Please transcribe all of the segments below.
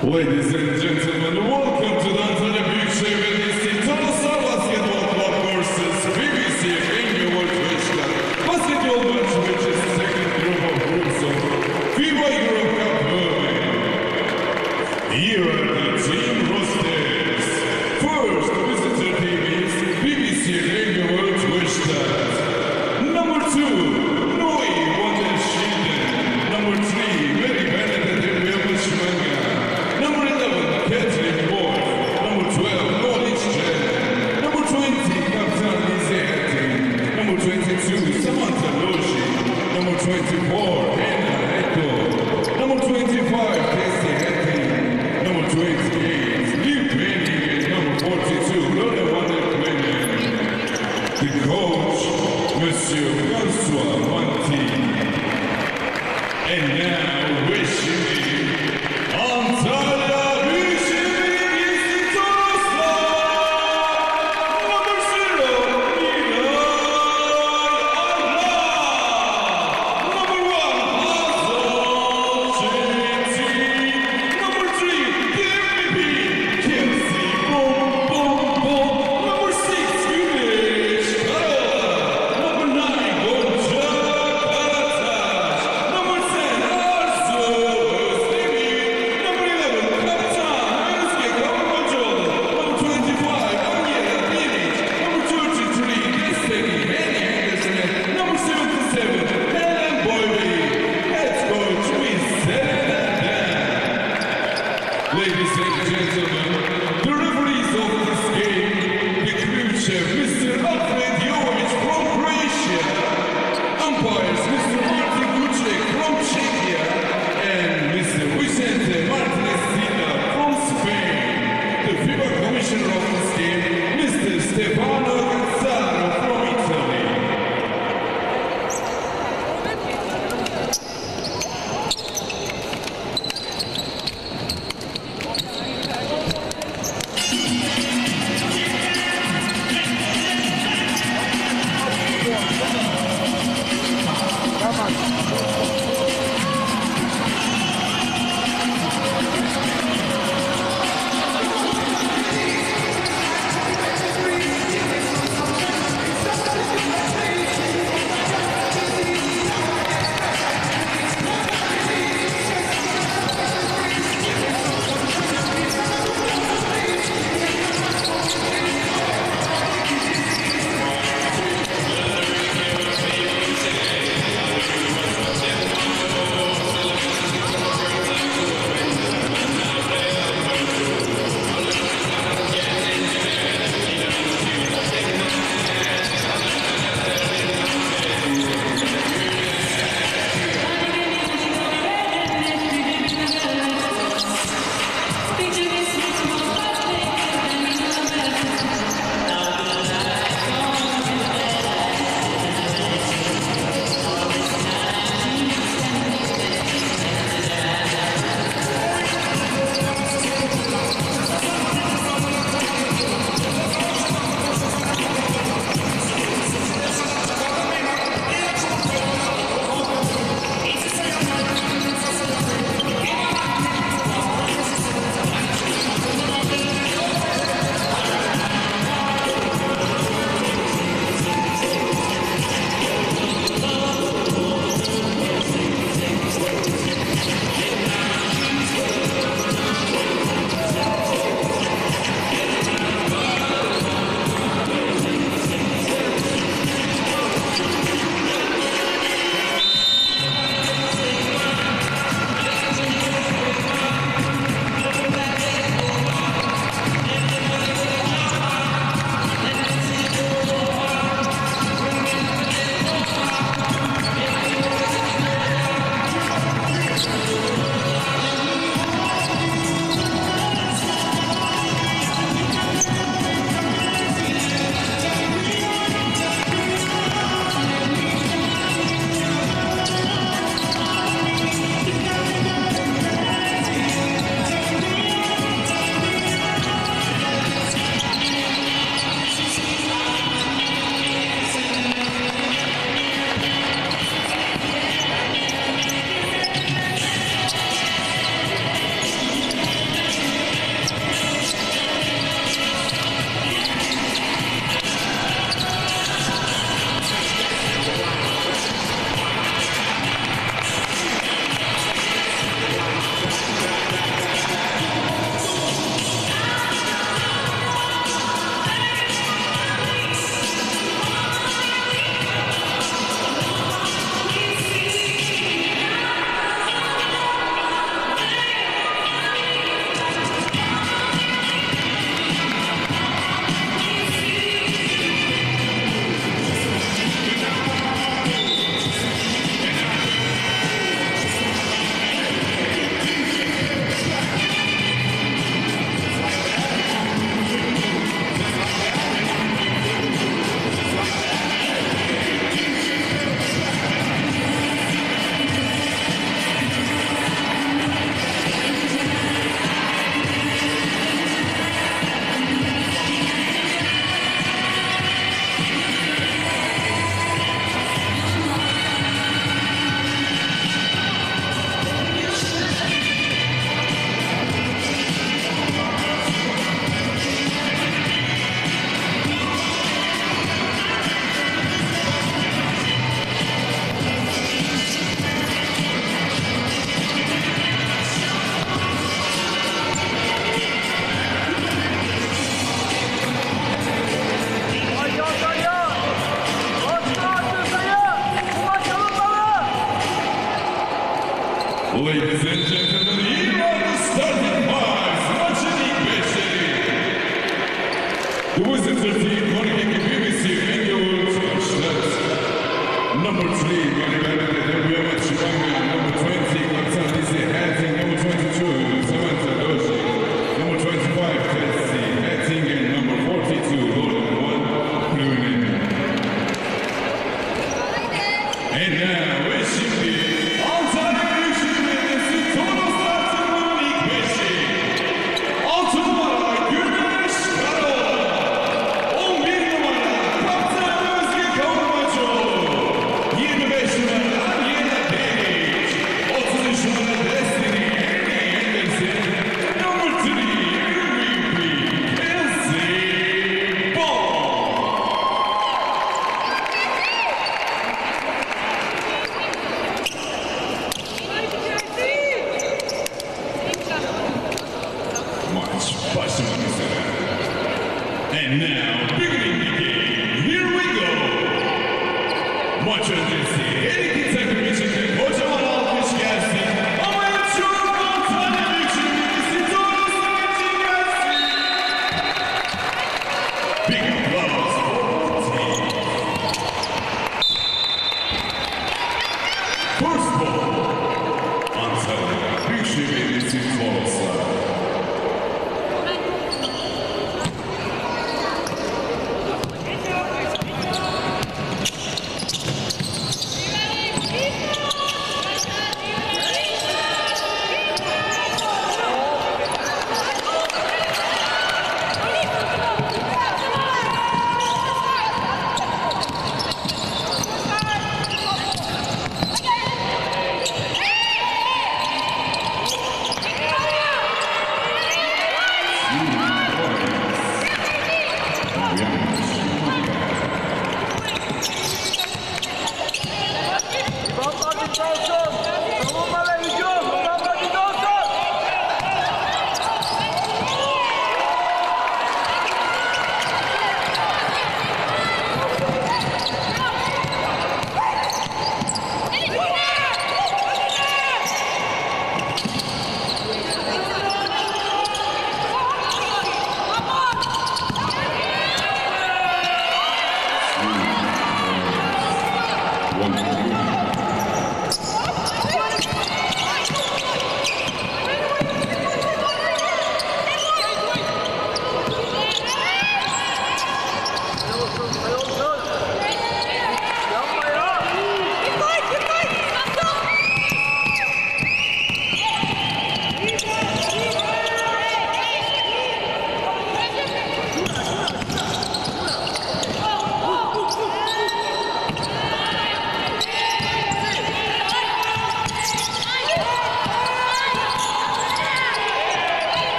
Ladies and gentlemen, welcome to Antalya Büyükşehir Belediyesi Tarasal Basketbol Club vs. BBC Engel Beşiktaş Basketball Match, which is the second group of groups of FIBA Europe Cup Women. Here are the team rosters. First visitor team is BBC Engel Beşiktaş. Number 2.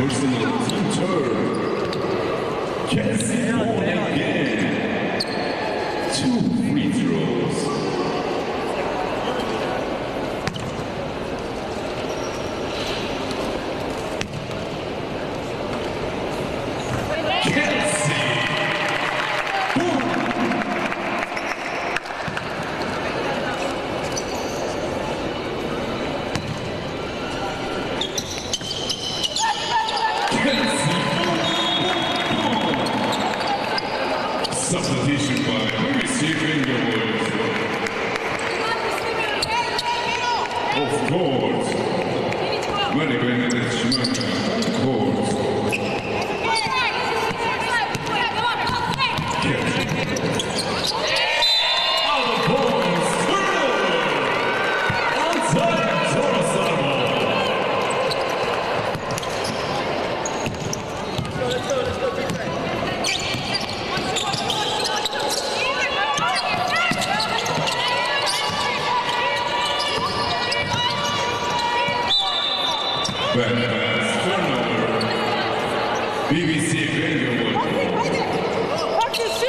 Push the little turn. Yes, and again. 2 free throws. Yes. Boom. Substitution by receiving the of course. Very good management, of course. Out of bounds, outside Torosama. BBC Benjamin. What is it?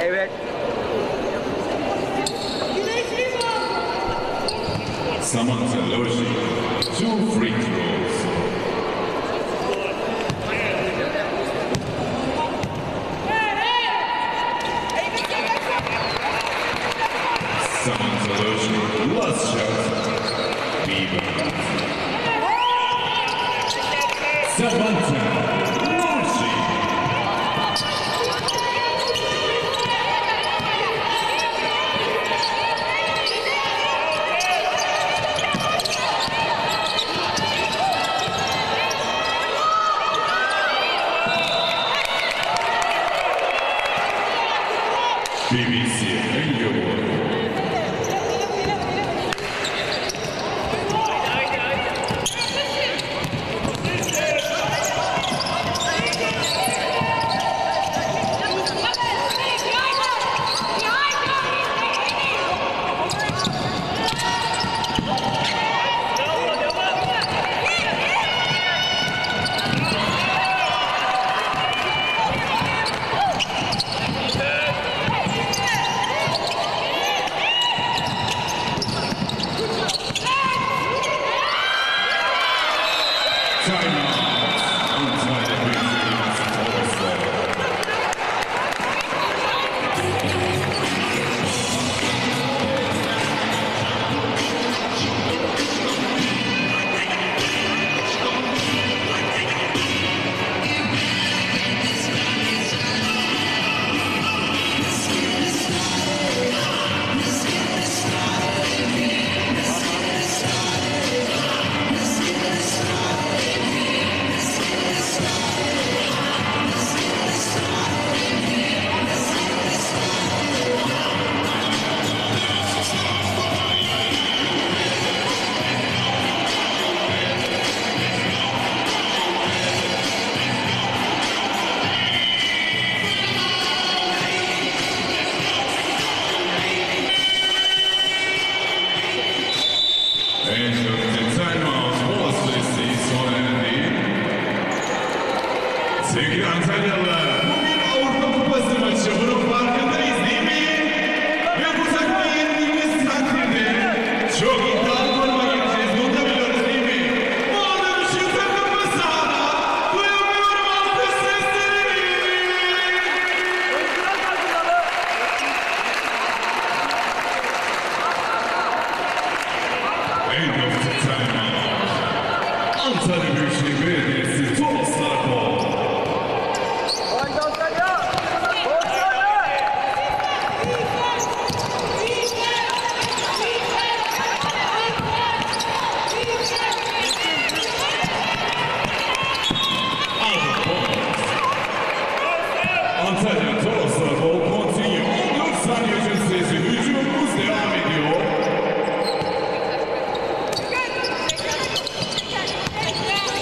Evet. Samantha Loshi, 2 free throws. Samantha Loshi, last shot. Beaver. Samantha. BBC Benjamin. Yeah! Antalya Toros'la gol kontinyo. 14 saniye için sesi hücumumuz devam ediyor. Haydi, hadi, hadi.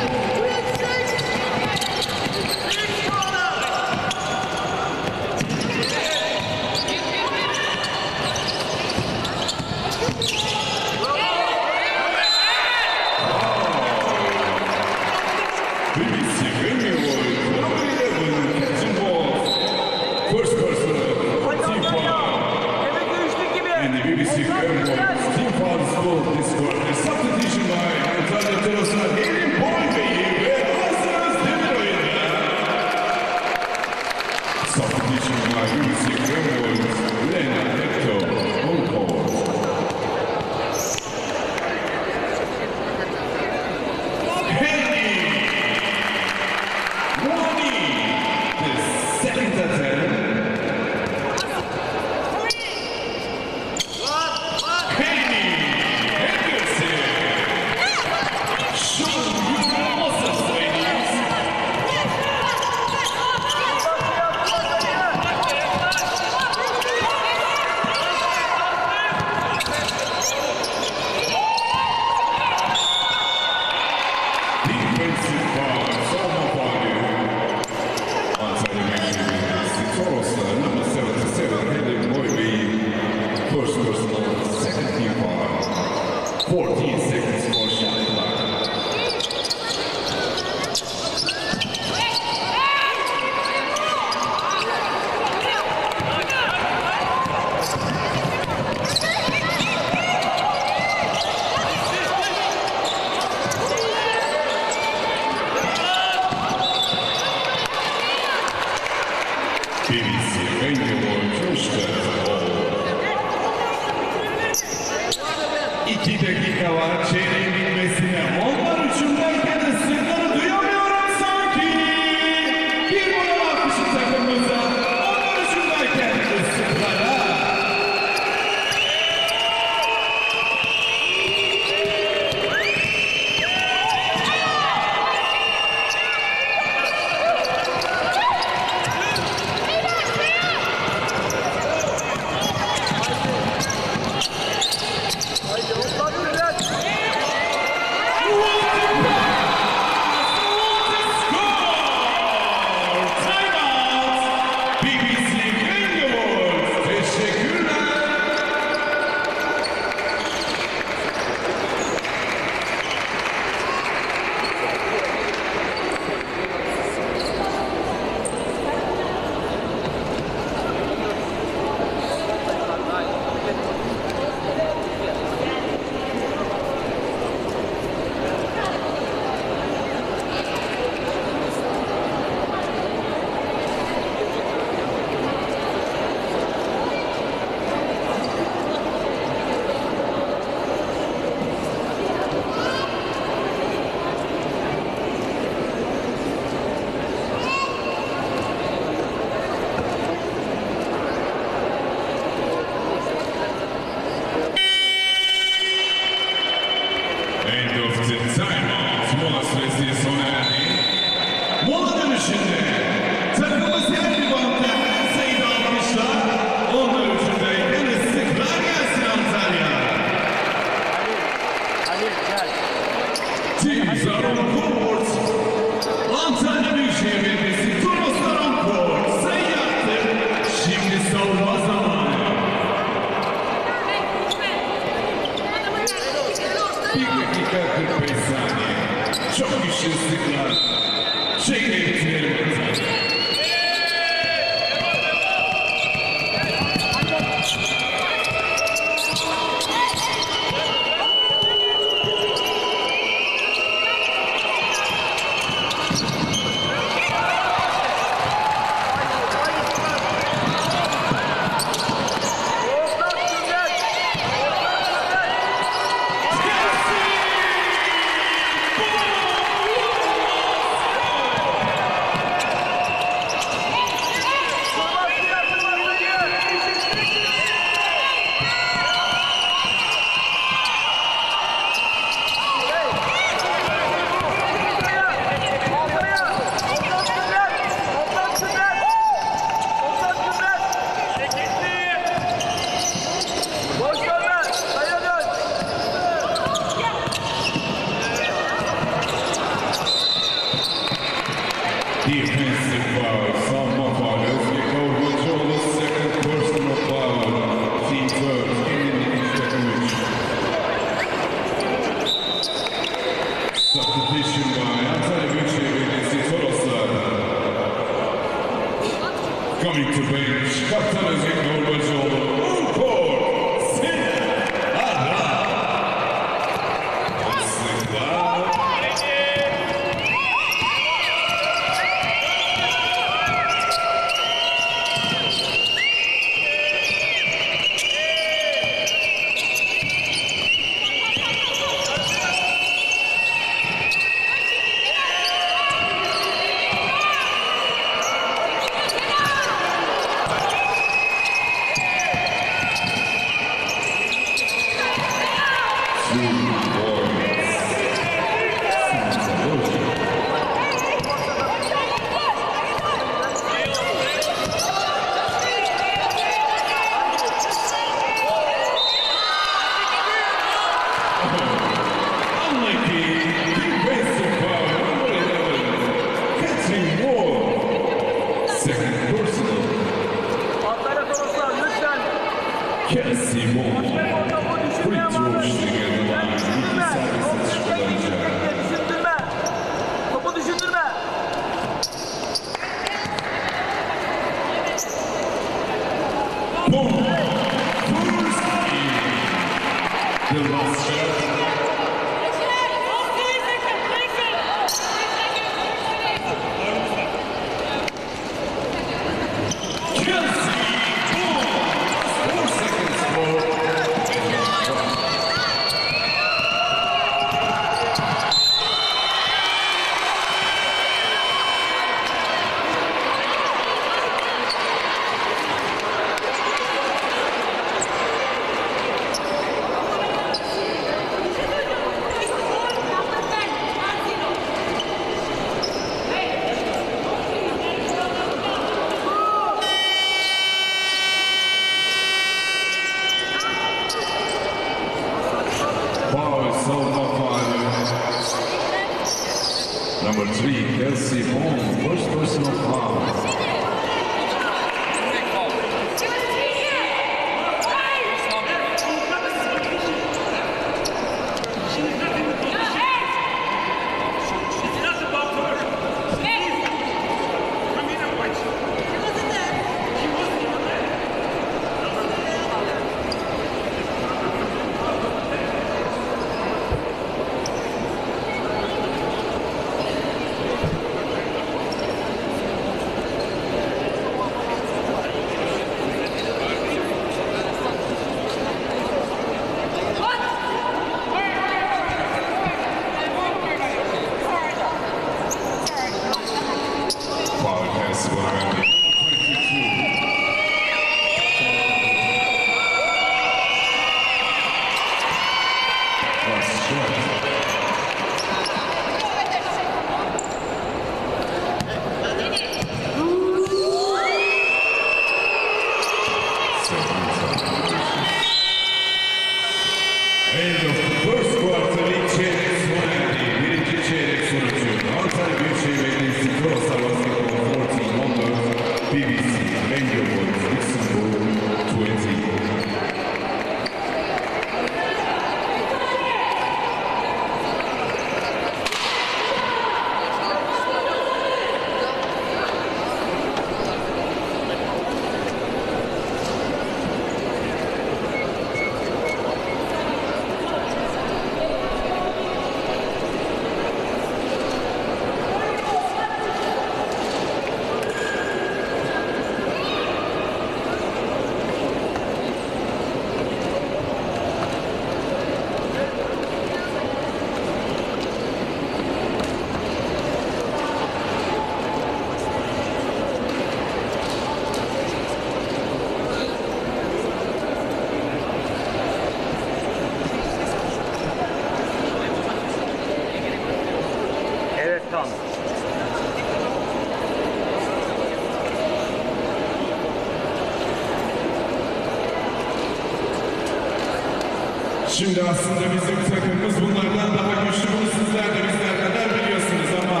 Şimdi aslında bizim takımımız bunlardan daha güçlü, bunu sizler de bizler kadar biliyorsunuz ama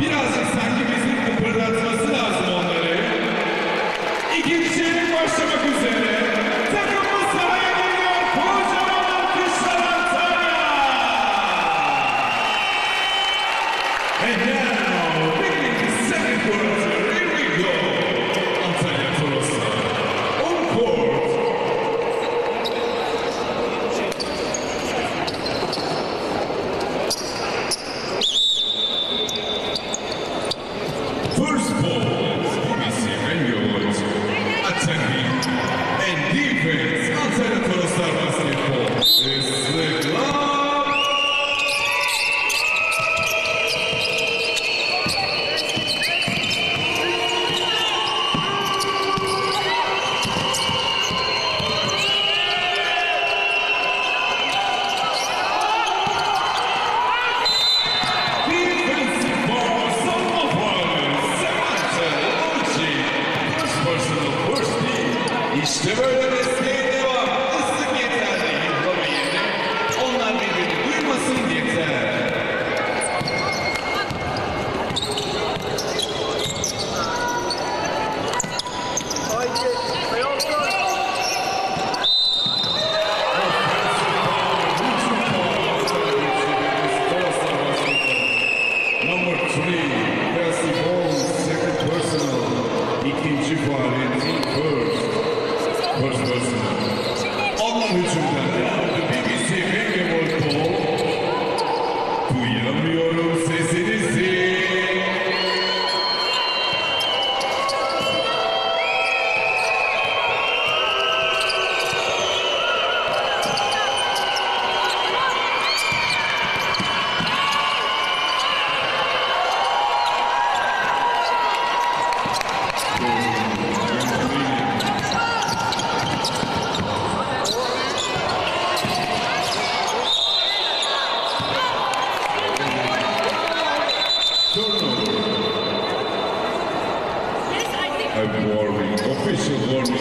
birazcık sanki bizi kıpırdatması lazım onları. İkinci çeyrek başlamak üzere. Takımımız sahaya geliyor. Kocaman alkışlar Antalya. And now, beginning the second quarter, here we go. Antalya Toros'ta. On court. First ball, Messi Rengold, attacking and defense, Antalya Toroslar basketball is the club. Defensive ball, some of violence, Sebastian Olci, first personal, first team. İşte böyle mesleğe devam, ıslık yeterli, yıllama yerine, onlar birbirini duymasın yeter. Number 3, Percy Holmes, second personal. İkinci faaliyeti first personal. Onun hücumdan yaptı. BBC Rengevold Ball. Duyamıyorum sesinizi. A warning, official warning for coach,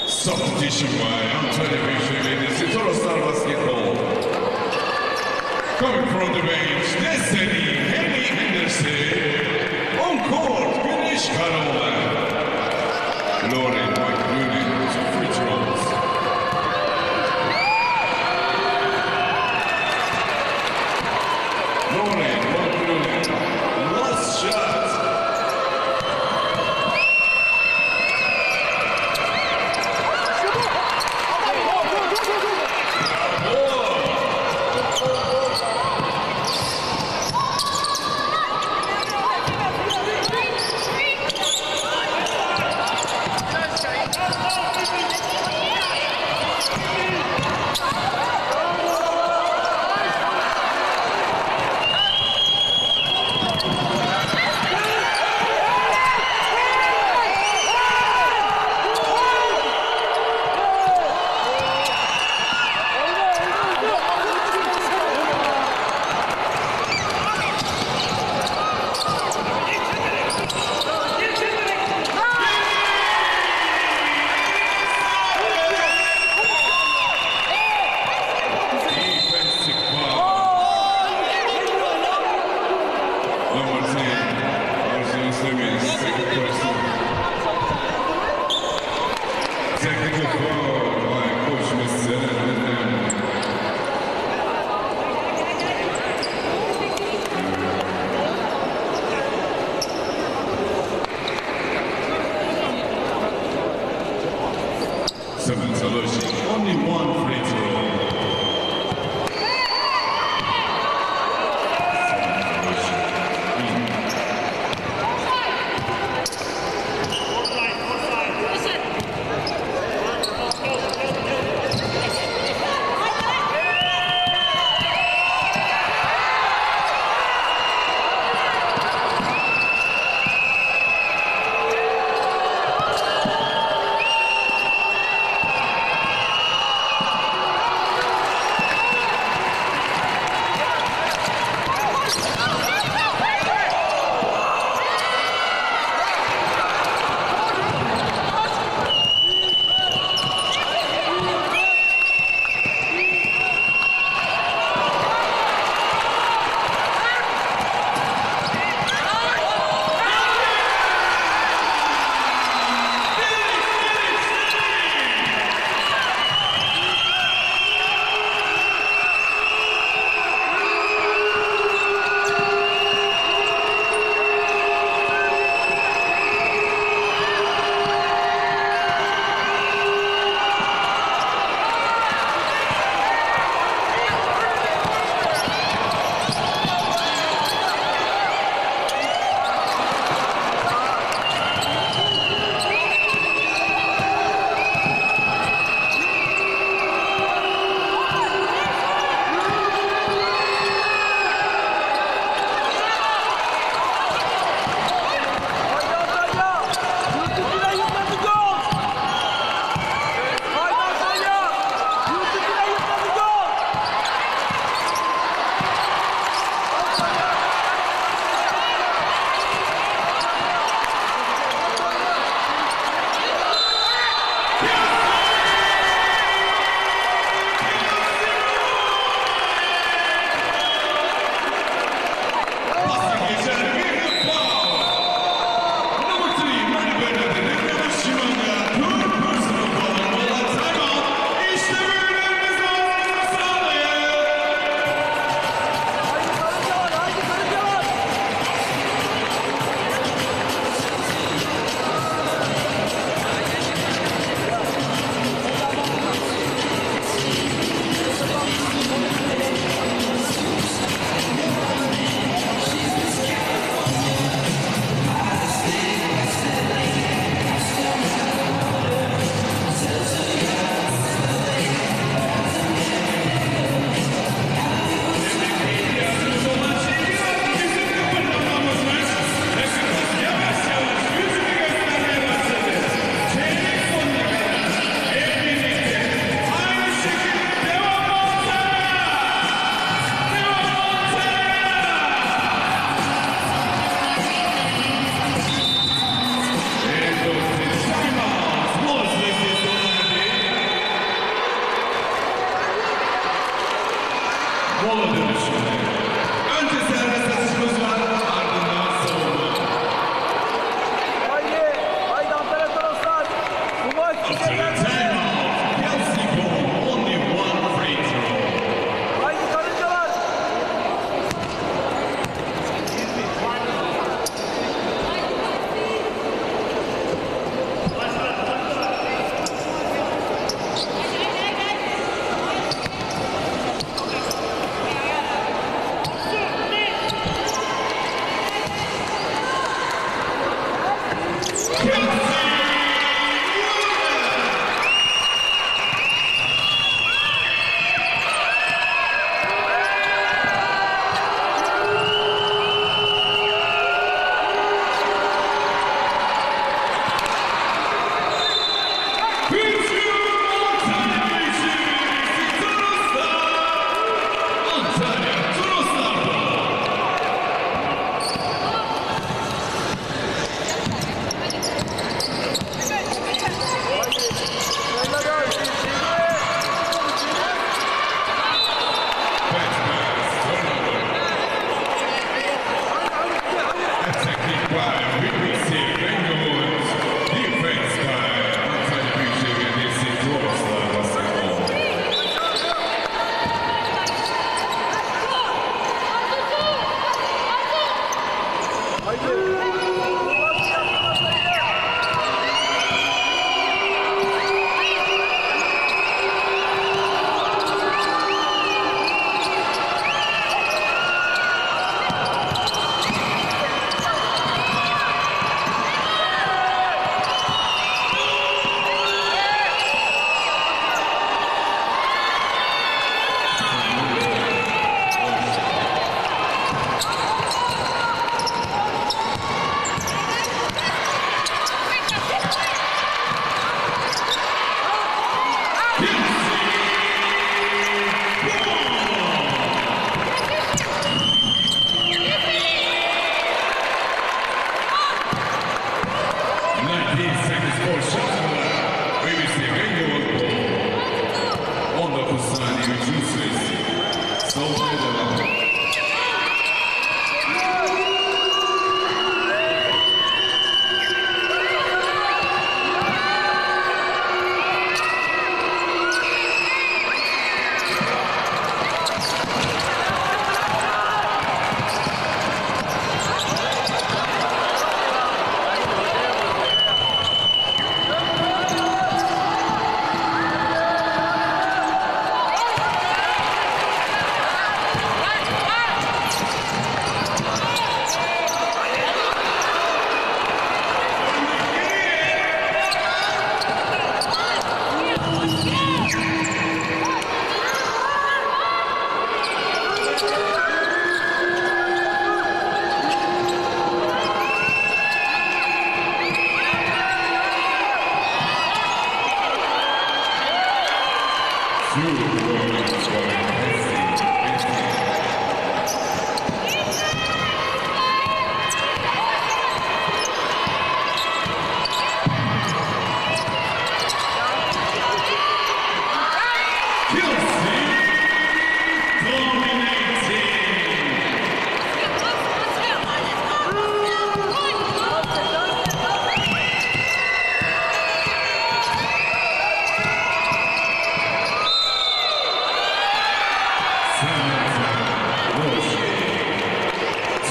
Mr. Biruyere. Substitution by Antalya Büyükşehir Toroslar Basketball. Coming from the bench, Destiny Henry Henderson. On court, Güneş Karaoğlan. Lauren McLuhan to free throw.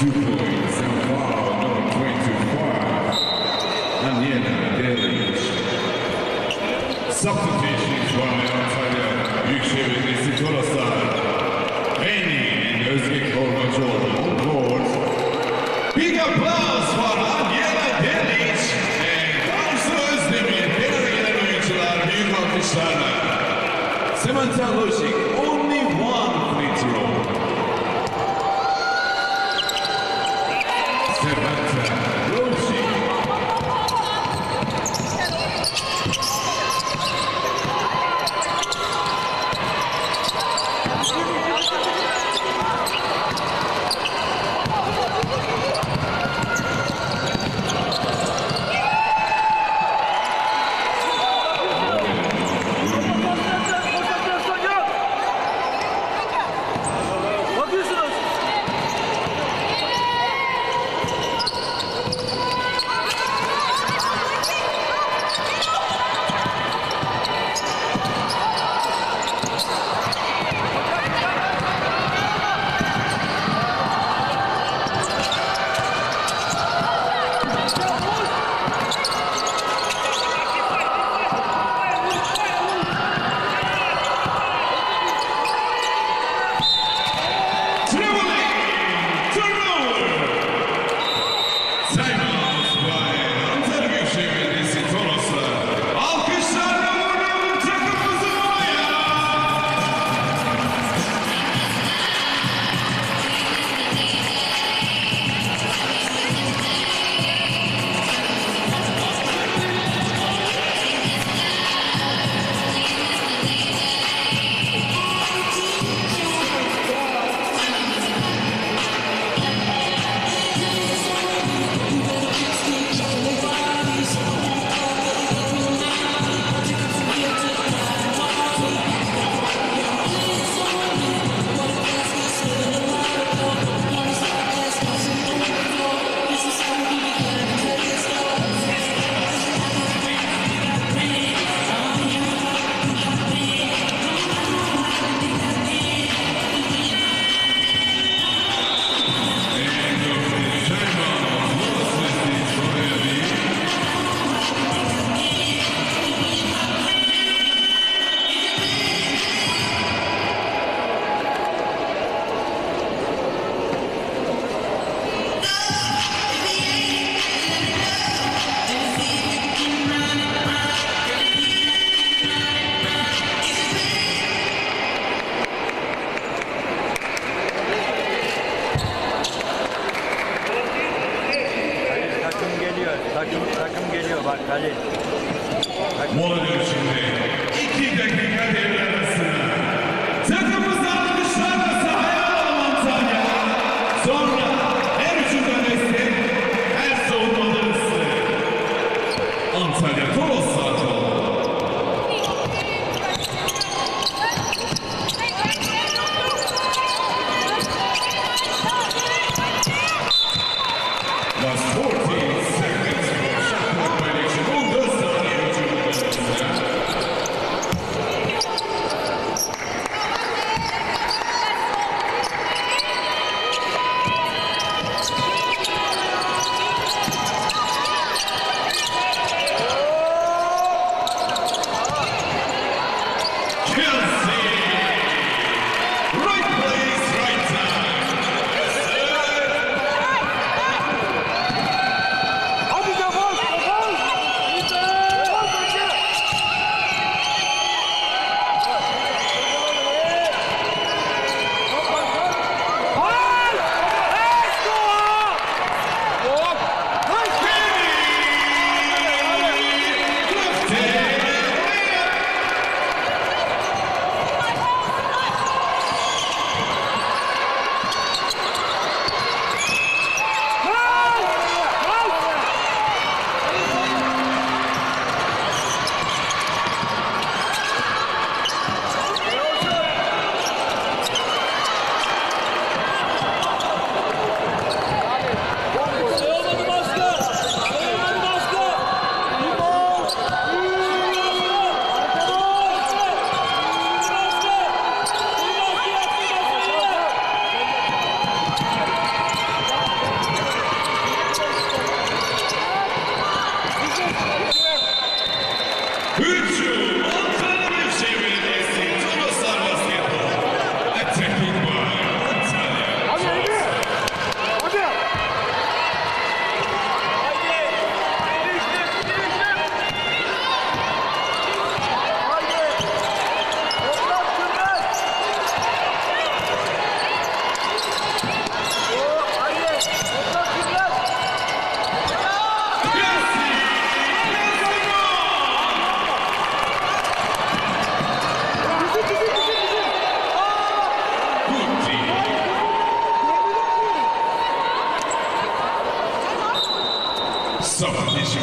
14 seconds for Shakhtar Benekşi on the side. On television,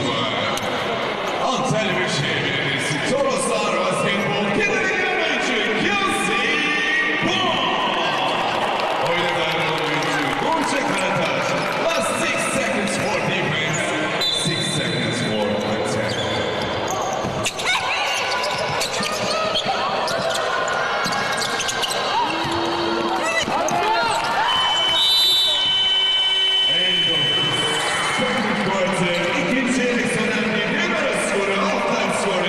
it's total star of basketball, Kennedy Dimension, Kelsey Ball. Heute werden wir uns gute Krantas. Last 6 seconds for defense, 6 seconds for attack. End of second quarter. Score.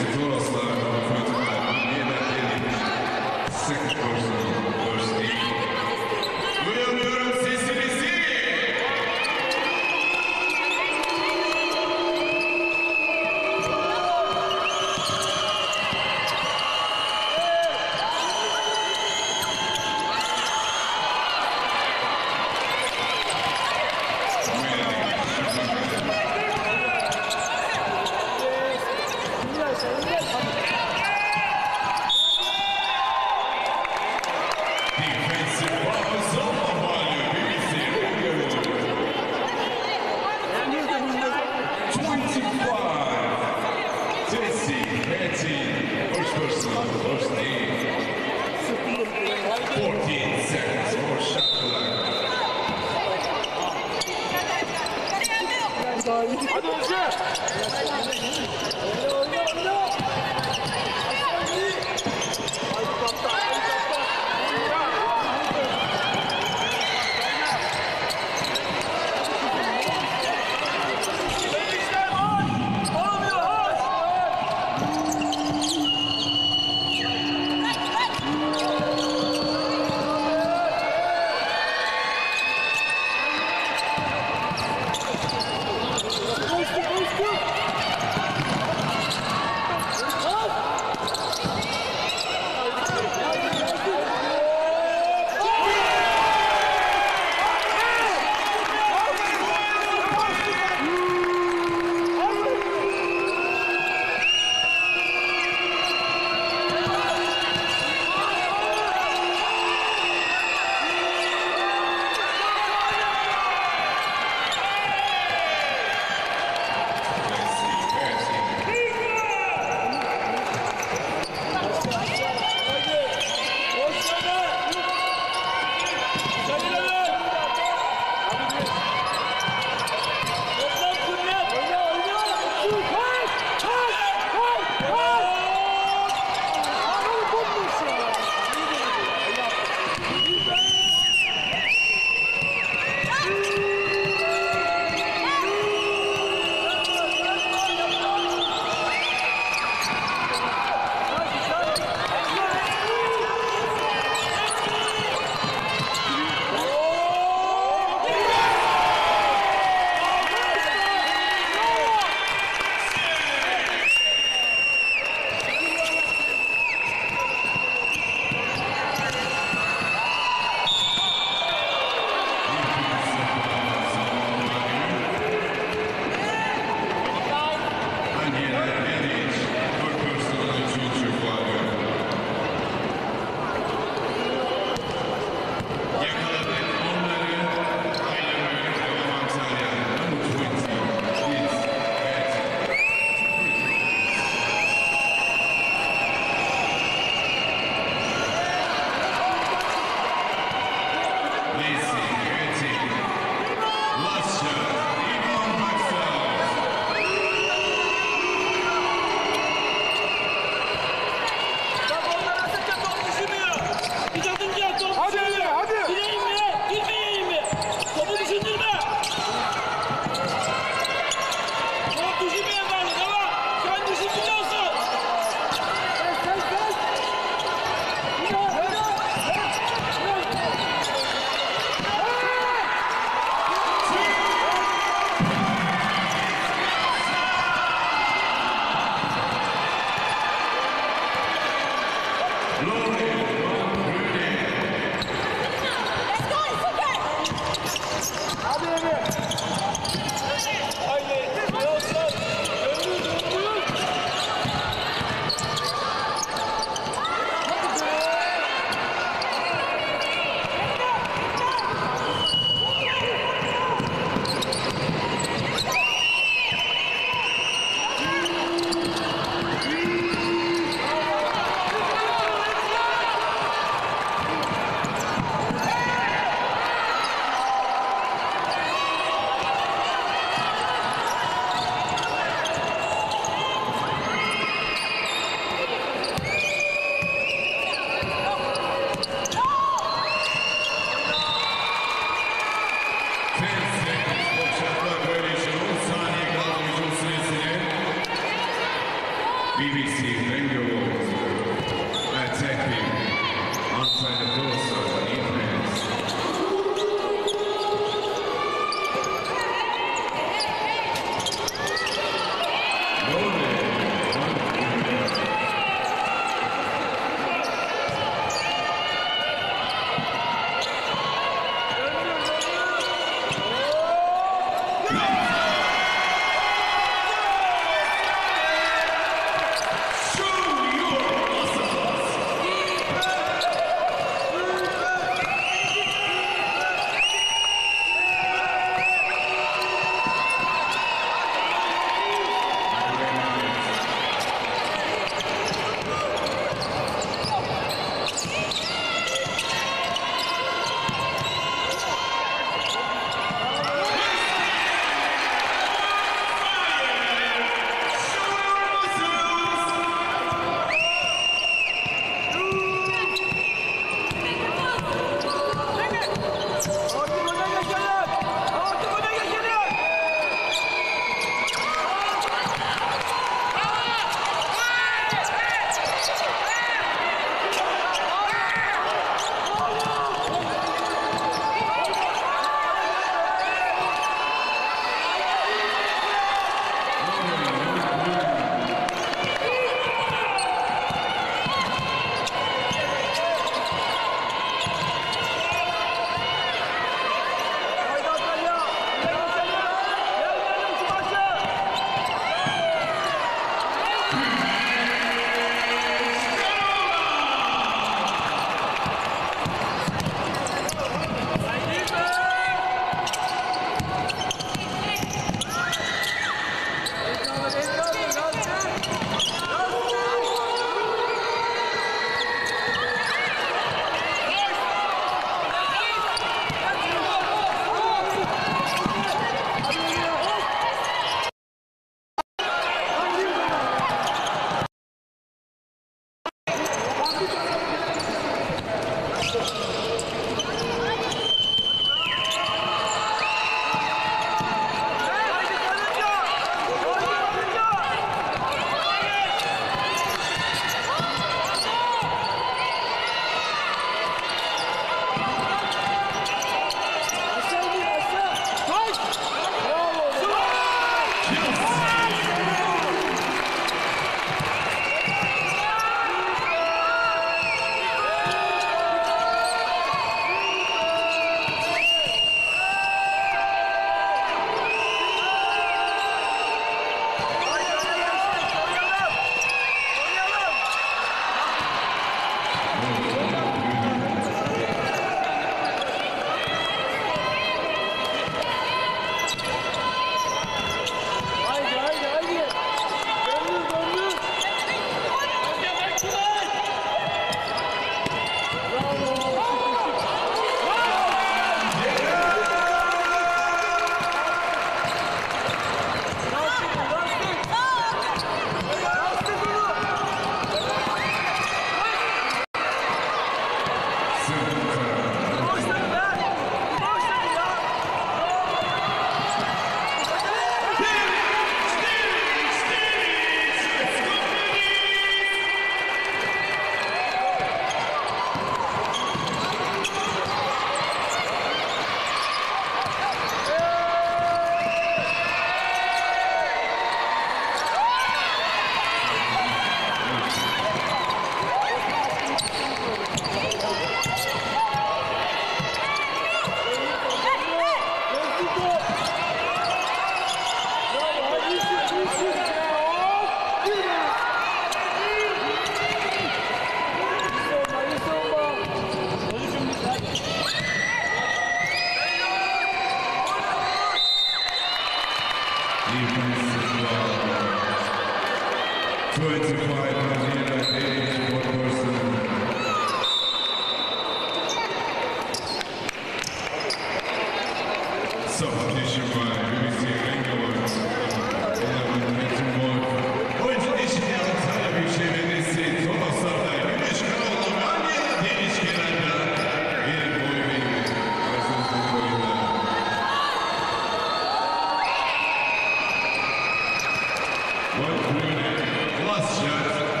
One minute, last shot.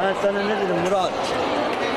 كانت سنة نزل مراد